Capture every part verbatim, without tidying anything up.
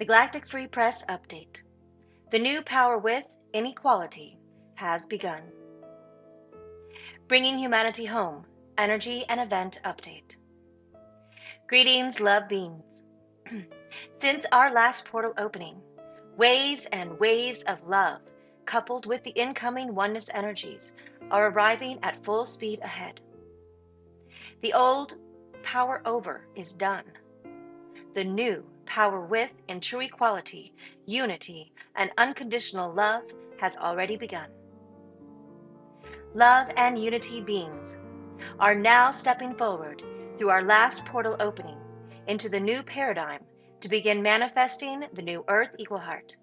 The Galactic Free Press Update. The new power with inequality has begun. Bringing humanity home, energy and event update. Greetings, love beings. Since our last portal opening, waves and waves of love, coupled with the incoming oneness energies, are arriving at full speed ahead. The old power over is done. The new power with and true equality, unity, and unconditional love has already begun. Love and unity beings are now stepping forward through our last portal opening into the new paradigm to begin manifesting the new Earth Equal Heart.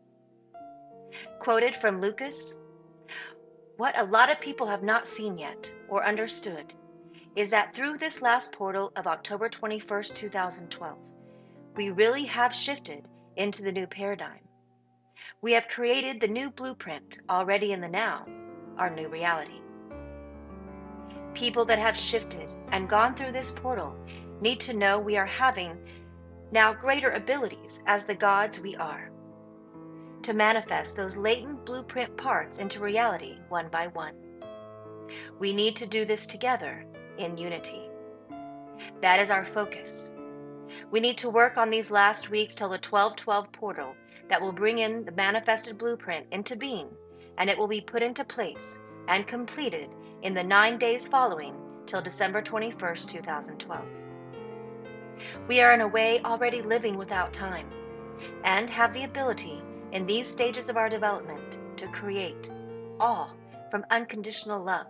Quoted from Lucas, "What a lot of people have not seen yet or understood is that through this last portal of October twenty-first, two thousand twelve, we really have shifted into the new paradigm. We have created the new blueprint already in the now, our new reality. People that have shifted and gone through this portal need to know we are having now greater abilities as the gods we are to manifest those latent blueprint parts into reality one by one. We need to do this together in unity. That is our focus. We need to work on these last weeks till the twelve twelve portal that will bring in the manifested blueprint into being, and it will be put into place and completed in the nine days following till December twenty-first, two thousand twelve. We are in a way already living without time and have the ability in these stages of our development to create all from unconditional love,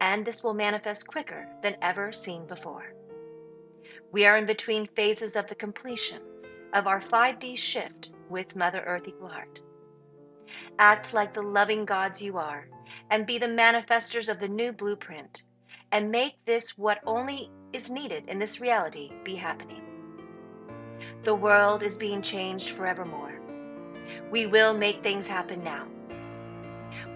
and this will manifest quicker than ever seen before. We are in between phases of the completion of our five D shift with Mother Earth Equal Heart. Act like the loving gods you are and be the manifestors of the new blueprint and make this what only is needed in this reality be happening. The world is being changed forevermore. We will make things happen now.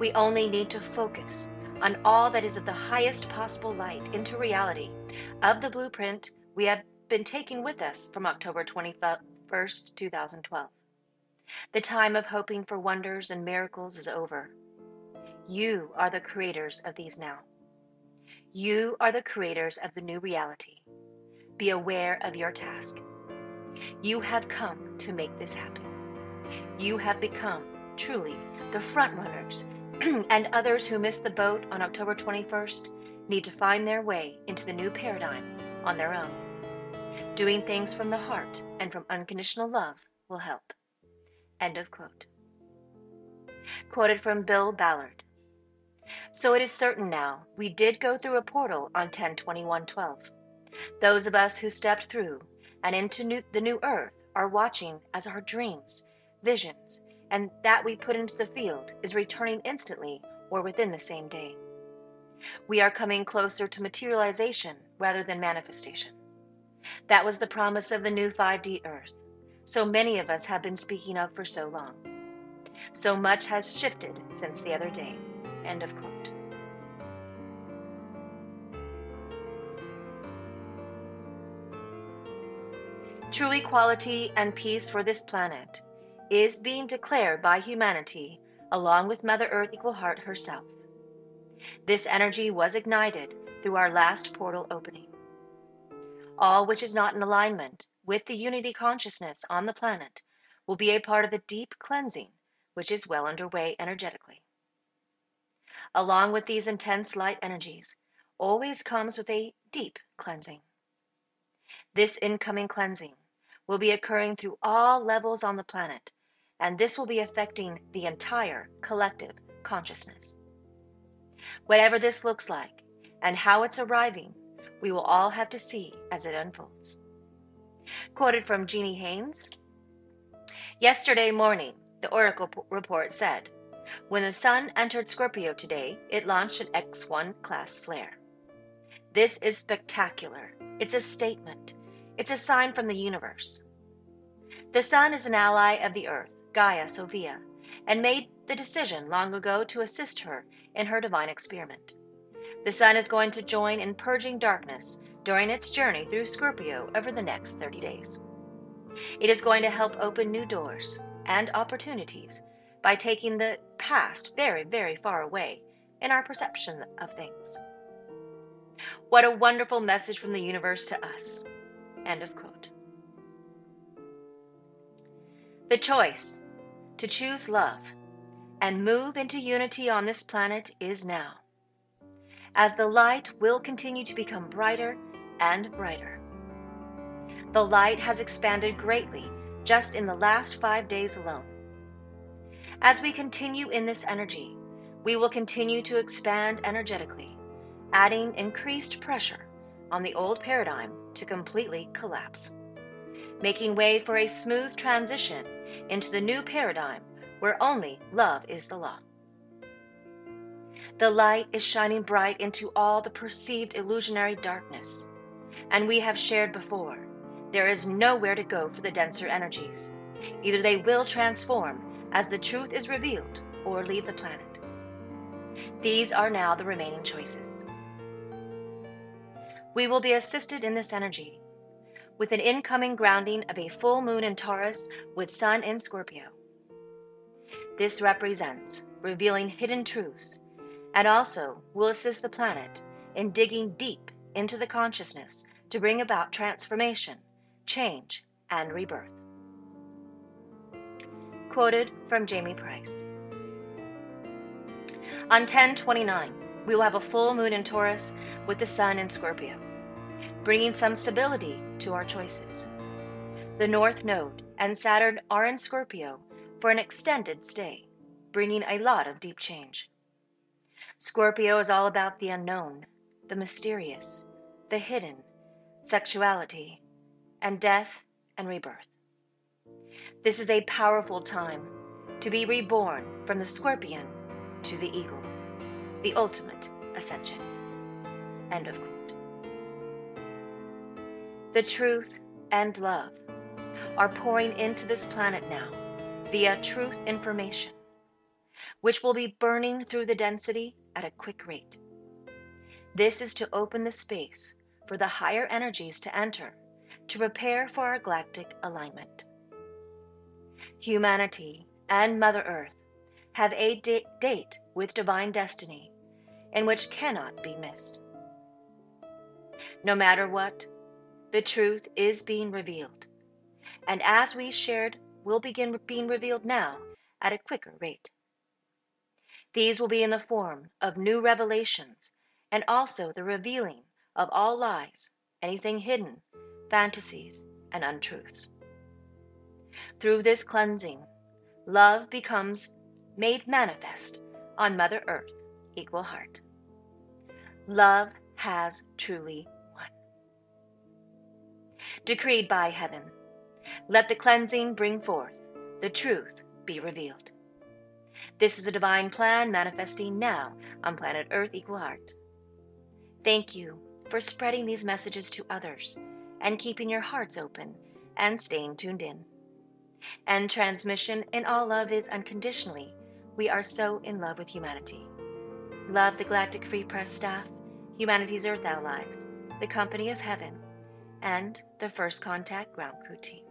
We only need to focus on all that is of the highest possible light into reality of the blueprint we have been taking with us from October twenty-first, two thousand twelve. The time of hoping for wonders and miracles is over. You are the creators of these now. You are the creators of the new reality. Be aware of your task. You have come to make this happen. You have become truly the front runners, and others who missed the boat on October twenty-first need to find their way into the new paradigm on their own. Doing things from the heart and from unconditional love will help." End of quote. Quoted from Bill Ballard. So it is certain now we did go through a portal on ten twenty-one twelve. Those of us who stepped through and into new, the new earth are watching as our dreams, visions, and that we put into the field is returning instantly or within the same day. We are coming closer to materialization rather than manifestation. That was the promise of the new five D Earth, so many of us have been speaking of for so long. So much has shifted since the other day. End of quote. True equality and peace for this planet is being declared by humanity along with Mother Earth Equal Heart herself. This energy was ignited through our last portal opening. All which is not in alignment with the unity consciousness on the planet will be a part of the deep cleansing, which is well underway energetically. Along with these intense light energies, always comes with a deep cleansing. This incoming cleansing will be occurring through all levels on the planet, and this will be affecting the entire collective consciousness. Whatever this looks like and how it's arriving, we will all have to see as it unfolds. Quoted from Jeannie Haynes. Yesterday morning, the Oracle report said, when the sun entered Scorpio today, it launched an X one class flare. This is spectacular. It's a statement. It's a sign from the universe. The sun is an ally of the earth, Gaia Sophia, and made the decision long ago to assist her in her divine experiment. The sun is going to join in purging darkness during its journey through Scorpio over the next thirty days. It is going to help open new doors and opportunities by taking the past very, very far away in our perception of things. What a wonderful message from the universe to us. End of quote. The choice to choose love and move into unity on this planet is now, as the light will continue to become brighter and brighter. The light has expanded greatly just in the last five days alone. As we continue in this energy, we will continue to expand energetically, adding increased pressure on the old paradigm to completely collapse, making way for a smooth transition into the new paradigm where only love is the law. The light is shining bright into all the perceived illusionary darkness, and we have shared before, there is nowhere to go for the denser energies. Either they will transform as the truth is revealed or leave the planet. These are now the remaining choices. We will be assisted in this energy with an incoming grounding of a full moon in Taurus with sun in Scorpio. This represents revealing hidden truths and also will assist the planet in digging deep into the consciousness to bring about transformation, change, and rebirth. Quoted from Jamie Price. On ten twenty-nine, we will have a full moon in Taurus with the sun in Scorpio, bringing some stability to our choices. The North Node and Saturn are in Scorpio for an extended stay, bringing a lot of deep change. Scorpio is all about the unknown, the mysterious, the hidden, sexuality, and death and rebirth. This is a powerful time to be reborn from the scorpion to the eagle, the ultimate ascension. End of quote. The truth and love are pouring into this planet now via truth information, which will be burning through the density at a quick rate. This is to open the space for the higher energies to enter to prepare for our galactic alignment. Humanity and Mother Earth have a date with divine destiny in which cannot be missed. No matter what, the truth is being revealed, and as we shared, will begin being revealed now at a quicker rate. These will be in the form of new revelations and also the revealing of all lies, anything hidden, fantasies, and untruths. Through this cleansing, love becomes made manifest on Mother Earth Equal Heart. Love has truly won. Decreed by heaven, let the cleansing bring forth, the truth be revealed. This is the divine plan manifesting now on planet Earth Equal Heart. Thank you for spreading these messages to others and keeping your hearts open and staying tuned in. And transmission in all love is unconditionally. We are so in love with humanity. Love the Galactic Free Press staff, humanity's Earth allies, the Company of Heaven, and the First Contact Ground Crew team.